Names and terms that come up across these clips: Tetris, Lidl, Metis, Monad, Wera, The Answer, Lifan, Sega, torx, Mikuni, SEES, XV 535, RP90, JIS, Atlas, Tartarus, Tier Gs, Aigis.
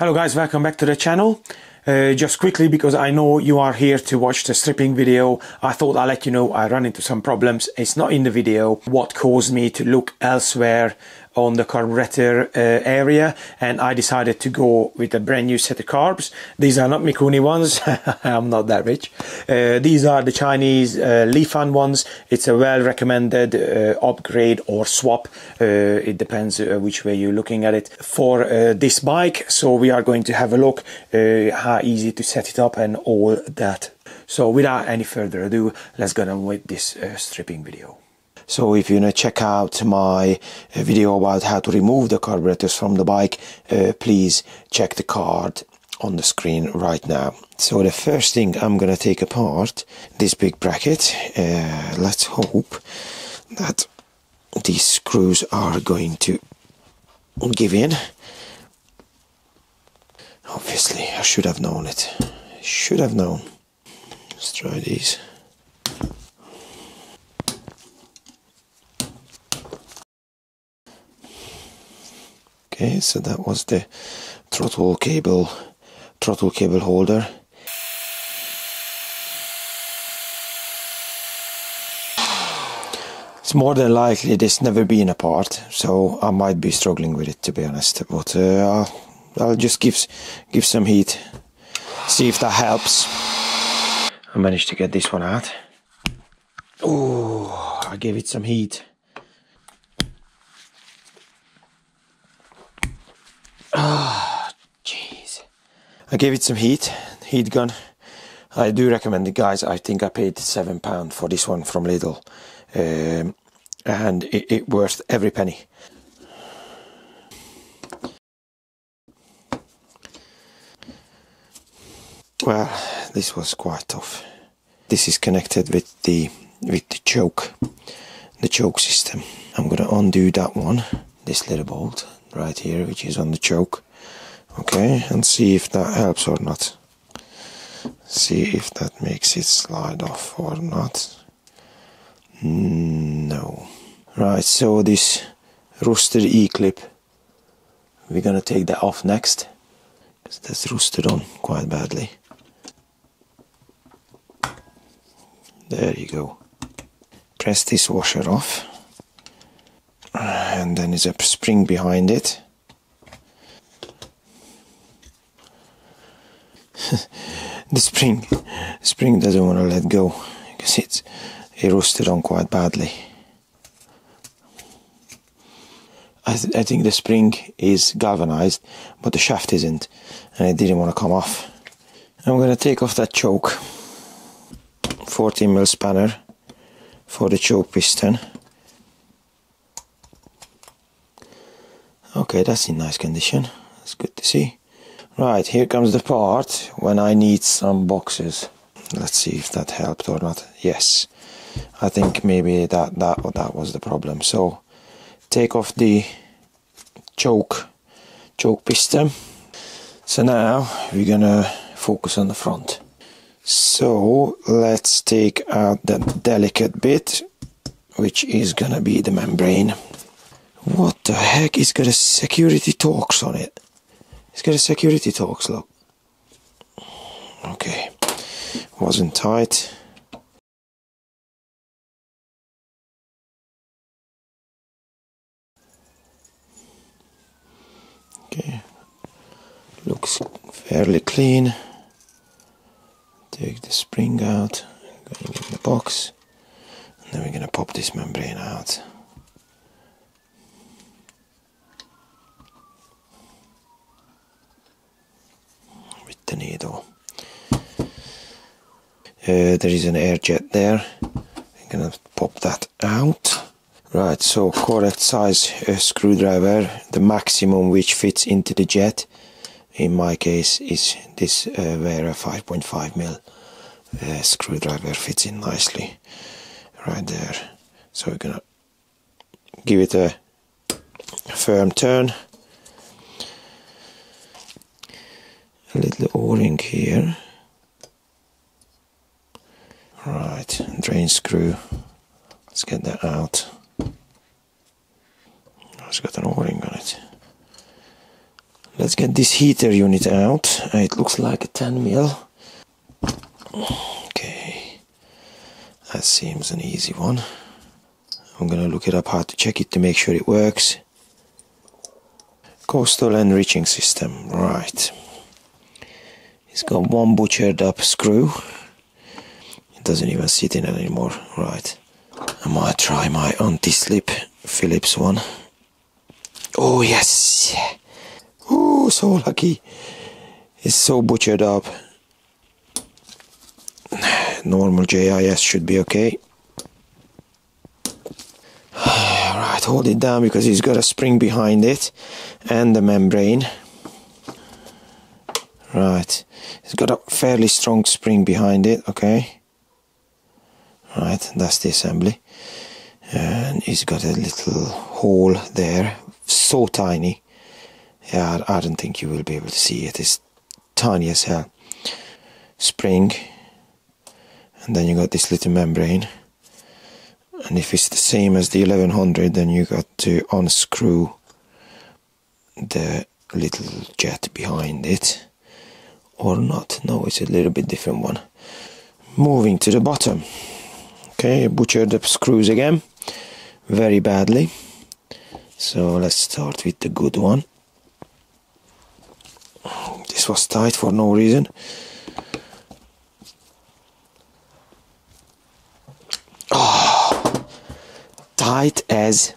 Hello guys, welcome back to the channel. Just quickly, because I know you are here to watch the stripping video, I thought I'll let you know I ran into some problems. It's not in the video what caused me to look elsewhere on the carburetor area, and I decided to go with a brand new set of carbs. These are not Mikuni ones. I'm not that rich. These are the Chinese Lifan ones. It's a well recommended upgrade or swap, it depends which way you're looking at it, for this bike. So we are going to have a look how easy to set it up and all that. So without any further ado, let's get on with this stripping video. So if you want to check out my video about how to remove the carburetors from the bike, please check the card on the screen right now. So the first thing I'm going to take apart, this big bracket. Let's hope that these screws are going to give in. Obviously, I should have known it. Should have known. Let's try these. Okay, so that was the throttle cable holder. It's more than likely this never been apart, so I might be struggling with it, to be honest. But I'll just give some heat, see if that helps. I managed to get this one out. Oh, I gave it some heat. Ah, jeez. I gave it some heat gun. I do recommend it, guys. I think I paid £7 for this one from Lidl, and it worth every penny. Well, this was quite tough. This is connected with the choke, the choke system. I'm gonna undo that one, this little bolt right here, which is on the choke. Okay, and see if that helps or not. See if that makes it slide off or not. No. Right, so this rusted E-clip, we're gonna take that off next, because that's rusted on quite badly. There you go. Press this washer off. And then there's a spring behind it. The spring doesn't want to let go, because it rusted on quite badly. I think the spring is galvanized, but the shaft isn't, and it didn't want to come off. I'm going to take off that choke. 14mm spanner for the choke piston. Okay, that's in nice condition. That's good to see. Right, here comes the part when I need some boxes. Let's see if that helped or not. Yes, I think maybe that was the problem. So, take off the choke piston. So now we're gonna focus on the front. So let's take out that delicate bit, which is gonna be the membrane. What the heck? It's got a security torx on it. It's got a security torx, look. Okay, wasn't tight. Okay, looks fairly clean. Take the spring out, going in the box, and then we're gonna pop this membrane out. The needle. There is an air jet there. I'm gonna pop that out. Right, so correct size screwdriver, the maximum which fits into the jet, in my case is this Wera 5.5mm screwdriver. Fits in nicely right there. So we're gonna give it a firm turn. A little o-ring here. Right, drain screw. Let's get that out. It's got an o-ring on it. Let's get this heater unit out. It looks like a 10 mil. Okay, that seems an easy one. I'm gonna look it up how to check it to make sure it works. Coastal enriching system, right. It's got one butchered up screw. It doesn't even sit in it anymore, right. I might try my anti-slip Phillips one. Oh yes! Oh, so lucky. It's so butchered up. Normal JIS should be okay. Right, hold it down because it's got a spring behind it and the membrane. Right, it's got a fairly strong spring behind it, okay. Right, that's the assembly. And it's got a little hole there, so tiny. Yeah, I don't think you will be able to see it, it's tiny as hell. Spring. And then you got this little membrane. And if it's the same as the 1100, then you got to unscrew the little jet behind it. Or not. No, it's a little bit different one. Moving to the bottom. Okay, butchered up screws again. Very badly. So let's start with the good one. This was tight for no reason. Tight as.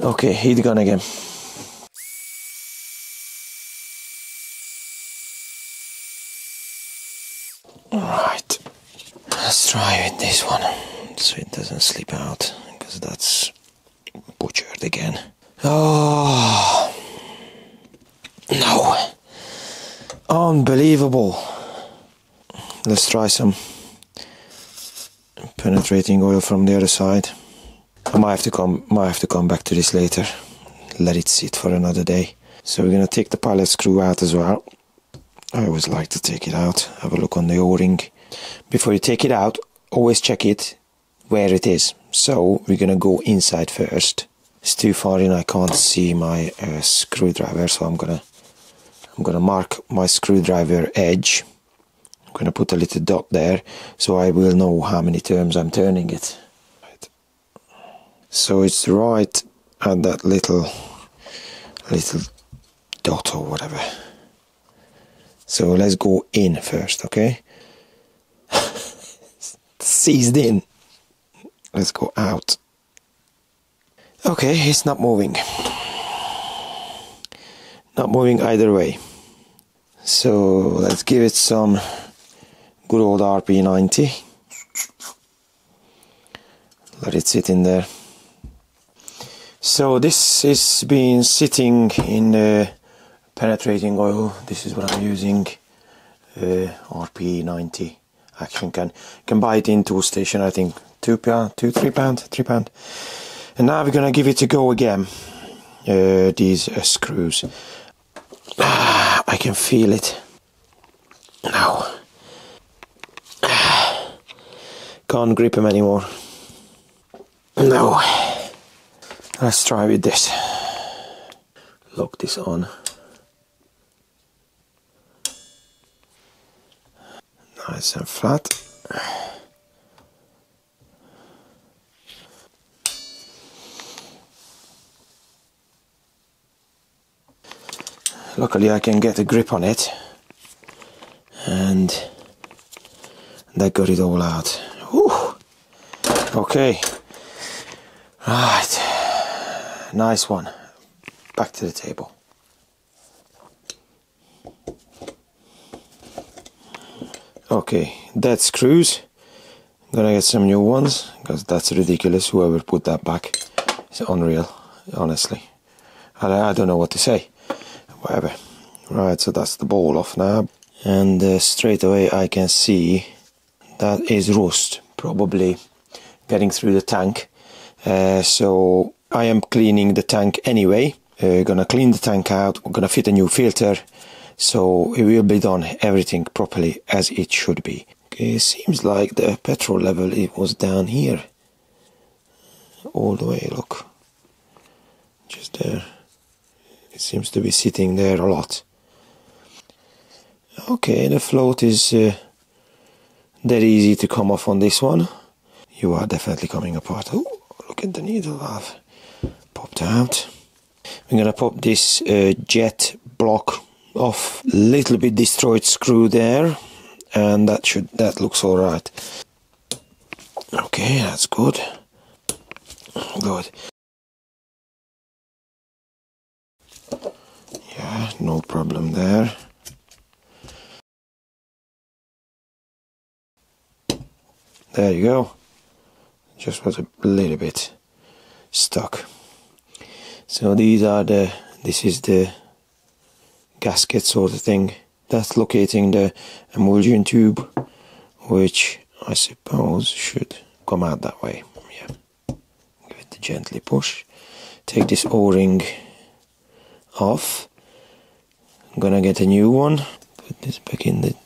Okay, heat gun again. Alright, let's try with this one so it doesn't slip out because that's butchered again. Oh no, unbelievable. Let's try some penetrating oil from the other side. I might have to come back to this later. Let it sit for another day. So we're gonna take the pilot screw out as well. I always like to take it out. Have a look on the o-ring. Before you take it out, always check it where it is. So we're gonna go inside first. It's too far in. I can't see my screwdriver, so I'm gonna mark my screwdriver edge. Gonna put a little dot there so I will know how many turns I'm turning it. Right. So it's right at that little dot or whatever. So let's go in first, okay? Seized in. Let's go out. Okay, it's not moving. Not moving either way. So let's give it some good old RP90. Let it sit in there. So this is been sitting in penetrating oil. This is what I'm using, RP90 action can. You can buy it in tool station, I think £3. And now we're gonna give it a go again. These screws. I can feel it now. Can't grip him anymore. No. Let's try with this. Lock this on. Nice and flat. Luckily I can get a grip on it. And that got it all out. Whew. Okay, right, nice one. Back to the table. Okay, dead screws. I'm gonna get some new ones because that's ridiculous. Whoever put that back, it's unreal, honestly. I don't know what to say. Whatever. Right, so that's the ball off now, and straight away I can see. That is rust, probably getting through the tank. So I am cleaning the tank anyway. Gonna clean the tank out, we're gonna fit a new filter. So it will be done everything properly as it should be. Okay, seems like the petrol level, it was down here. All the way, look. just there. It seems to be sitting there a lot. Okay, the float is that easy to come off on this one. You are definitely coming apart. Oh, look at the needle I've popped out. We're gonna pop this jet block off. Little bit destroyed screw there, and that looks all right. Okay, that's good. Good. Yeah, no problem there. There you go. Just was a little bit stuck. So these are the, this is the gasket sort of thing. That's locating the emulsion tube, which I suppose should come out that way. Yeah. Give it a gently push. Take this O-ring off. I'm gonna get a new one. Put this back in the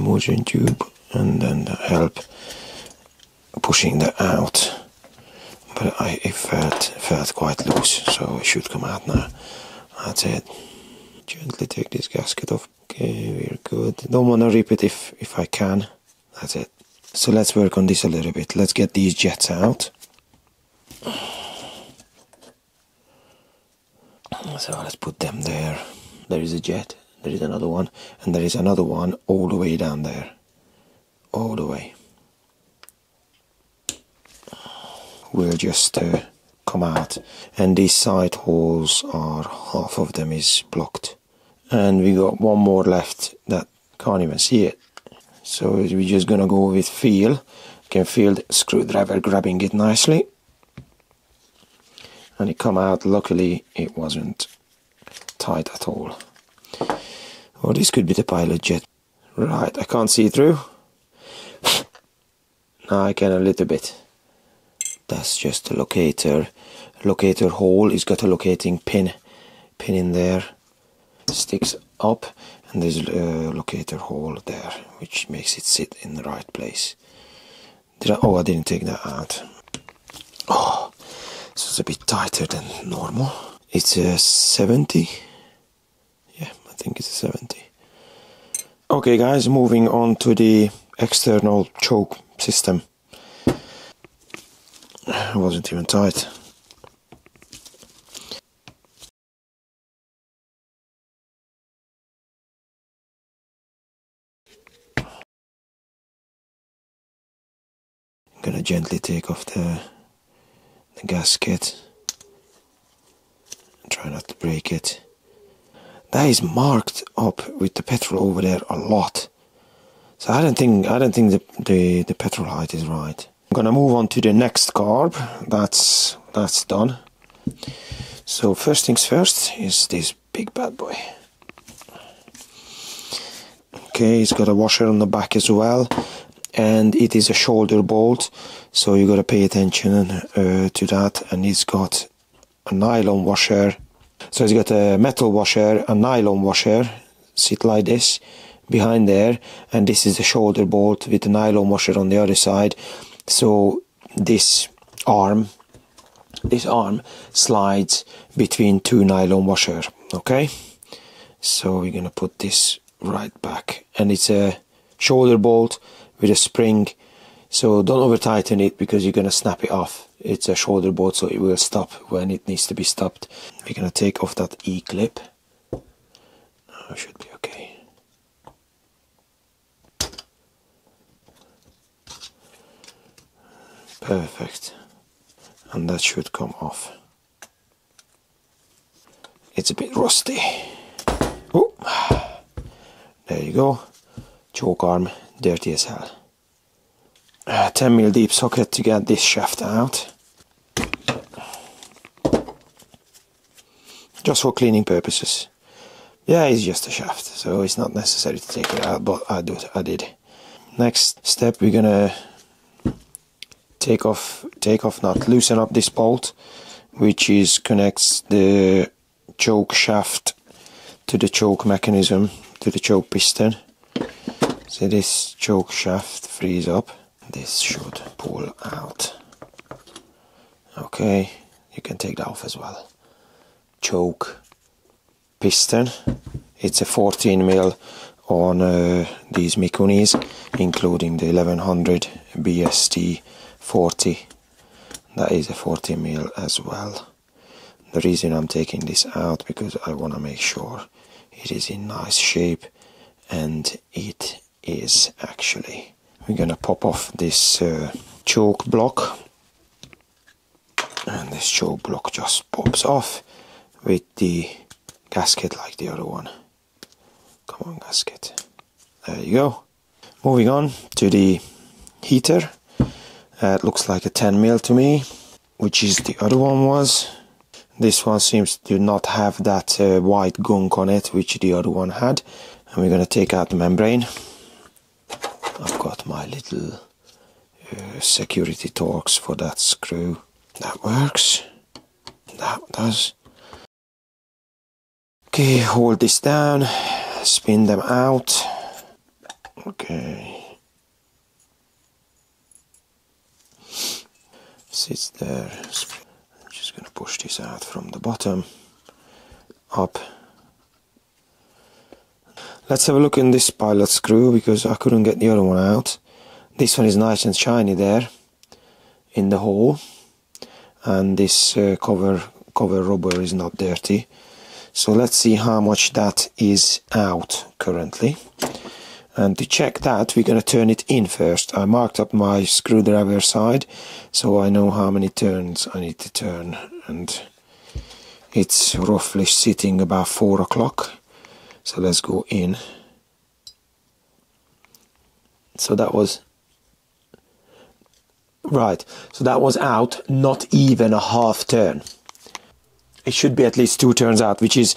emulsion tube, and then help pushing that out. But it felt quite loose, so it should come out now. That's it. Gently take this gasket off. Okay, we're good. Don't want to rip it if I can. That's it. So let's work on this a little bit. Let's get these jets out. So let's put them there. There is a jet, there is another one, and there is another one all the way down there. All the way. Will just come out, and these side holes are, half of them is blocked, and we got one more left that can't even see it. So we're just gonna go with feel. You can feel the screwdriver grabbing it nicely, and it come out. Luckily it wasn't tight at all. Or this could be the pilot jet. Right, I can't see through. Now I can a little bit. That's just a locator hole. It's got a locating pin in there, sticks up, and there's a locator hole there, which makes it sit in the right place. I didn't take that out. Oh, so it's a bit tighter than normal. It's a 70. Yeah, I think it's a 70. Okay guys, moving on to the external choke system. It wasn't even tight. I'm gonna gently take off the gasket and try not to break it. That is marked up with the petrol over there a lot. So I don't think the petrol height is right. I'm gonna move on to the next carb. That's done. So first things first is this big bad boy. Okay, it's got a washer on the back as well, and it is a shoulder bolt, so you gotta pay attention to that. And it's got a nylon washer, so it's got a metal washer, a nylon washer, sit like this behind there, and this is the shoulder bolt with the nylon washer on the other side. So this arm slides between two nylon washers. Okay, so we're gonna put this right back, and it's a shoulder bolt with a spring, so don't over tighten it because you're gonna snap it off. It's a shoulder bolt, so it will stop when it needs to be stopped. We're gonna take off that E-clip. Oh, should be okay. Perfect, and that should come off. It's a bit rusty. Oh, there you go. Choke arm, dirty as hell. 10 mil deep socket to get this shaft out. Just for cleaning purposes. Yeah, it's just a shaft, so it's not necessary to take it out, but I did. Next step, we're gonna take off nut, loosen up this bolt, which is connects the choke shaft to the choke mechanism, to the choke piston. So this choke shaft frees up. This should pull out. Okay, you can take that off as well. choke piston. It's a 14 mil on these Mikunis, including the 1100 BST 40. That is a 40 mil as well. The reason I'm taking this out because I want to make sure it is in nice shape, and it is actually. We're gonna pop off this choke block, and this choke block just pops off with the gasket like the other one. Come on, gasket. There you go. Moving on to the heater. It looks like a 10 mil to me, which is the other one was. This one seems to not have that white gunk on it, which the other one had. And we're going to take out the membrane. I've got my little security torques for that screw. That works. That does. Okay, hold this down. Spin them out. Okay. Sits there. Just gonna push this out from the bottom up. Let's have a look in this pilot screw, because I couldn't get the other one out. This one is nice and shiny there in the hole, and this cover rubber is not dirty. So let's see how much that is out currently, and to check that we're gonna turn it in first. I marked up my screwdriver side so I know how many turns I need to turn, and it's roughly sitting about 4 o'clock, so let's go in. So that was right, so that was out not even a half turn. It should be at least 2 turns out, which is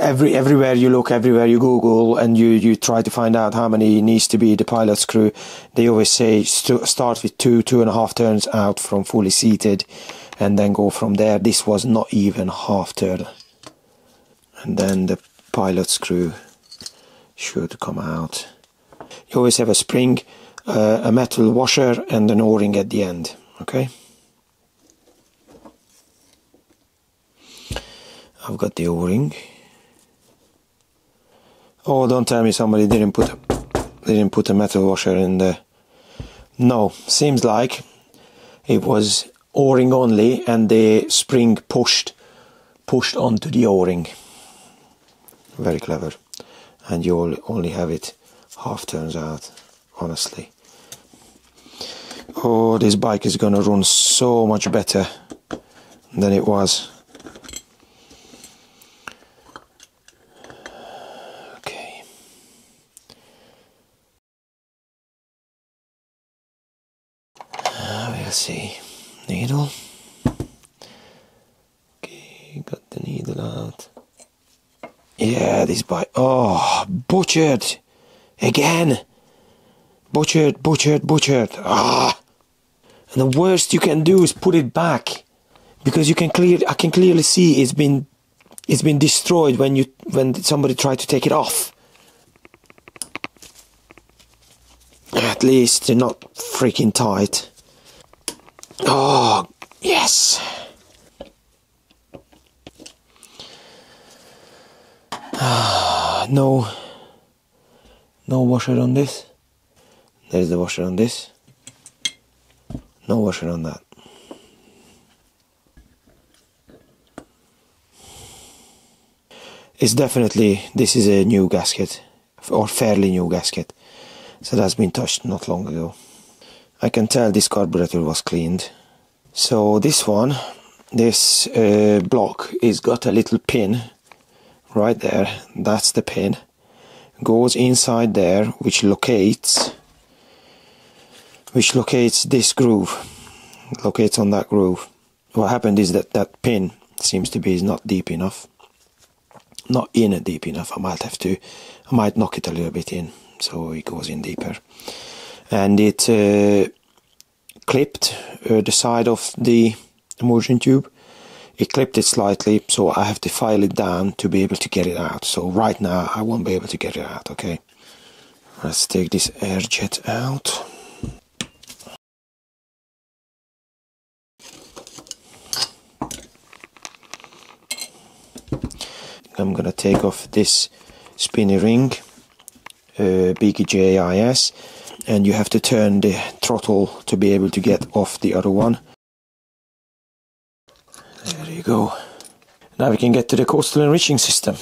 everywhere you look, everywhere you Google, and you try to find out how many needs to be the pilot screw. They always say start with 2.5 turns out from fully seated, and then go from there. This was not even half turn, and then the pilot screw should come out. You always have a spring, a metal washer, and an O-ring at the end. Okay. I've got the O-ring. Oh, don't tell me somebody didn't put a metal washer in the. No, seems like it was O-ring only, and the spring pushed onto the O-ring. Very clever, and you only have it half turns out. Honestly, oh, this bike is gonna run so much better than it was. See, needle. Okay, got the needle out. Yeah, this bike. Oh, butchered again. Butchered. Ah, and the worst you can do is put it back, because you can I can clearly see it's been destroyed when somebody tried to take it off. At least they're not freaking tight. Oh, yes. No washer on this. There's the washer on this. No washer on that. It's definitely, this is a new gasket, or fairly new gasket. So that's been touched not long ago. I can tell this carburetor was cleaned. So this one, this block is got a little pin right there. That's the pin. Goes inside there, which locates this groove. It locates on that groove. What happened is that pin seems to be not in deep enough. I might knock it a little bit in so it goes in deeper. And it clipped the side of the emulsion tube. It clipped it slightly, so I have to file it down to be able to get it out. So right now I won't be able to get it out, okay? Let's take this air jet out. I'm going to take off this spinny ring, big JIS, and you have to turn the throttle to be able to get off the other one. There you go. Now we can get to the coastal enriching system.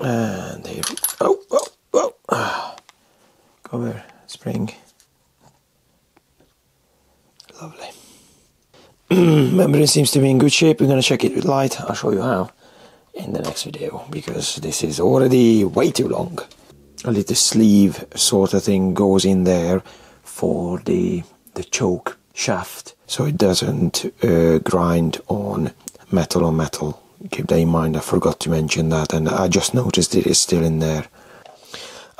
And here, oh, cover, spring. Lovely. Membrane seems to be in good shape. We're going to check it with light. I'll show you how in the next video, because this is already way too long. A little sleeve sort of thing goes in there for the choke shaft, so it doesn't grind on metal on metal. Keep that in mind. I forgot to mention that, and I just noticed it is still in there.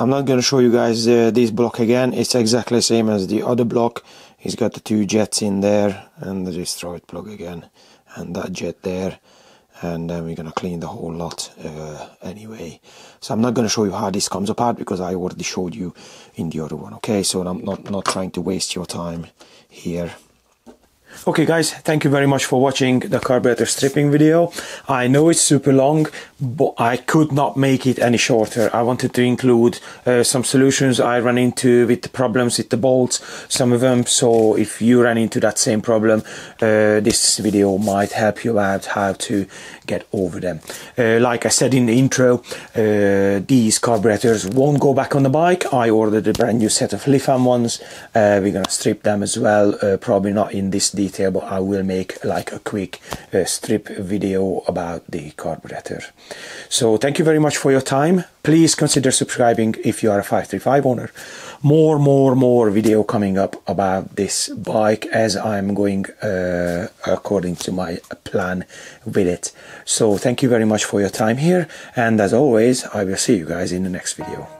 I'm not going to show you guys this block again. It's exactly the same as the other block. It's got the two jets in there and the destroyed plug again, and that jet there, and then we're going to clean the whole lot anyway. So I'm not going to show you how this comes apart, because I already showed you in the other one. Okay, so I'm not trying to waste your time here. Okay guys, thank you very much for watching the carburetor stripping video. I know it's super long, but I could not make it any shorter. I wanted to include some solutions I ran into with the problems with the bolts, some of them. So if you ran into that same problem, this video might help you out how to get over them. Like I said in the intro, these carburetors won't go back on the bike. I ordered a brand new set of Lifan ones. We're gonna strip them as well, probably not in this detail, but I will make like a quick strip video about the carburetor. So thank you very much for your time. Please consider subscribing if you are a 535 owner. More video coming up about this bike, as I'm going according to my plan with it. So thank you very much for your time here, and as always I will see you guys in the next video.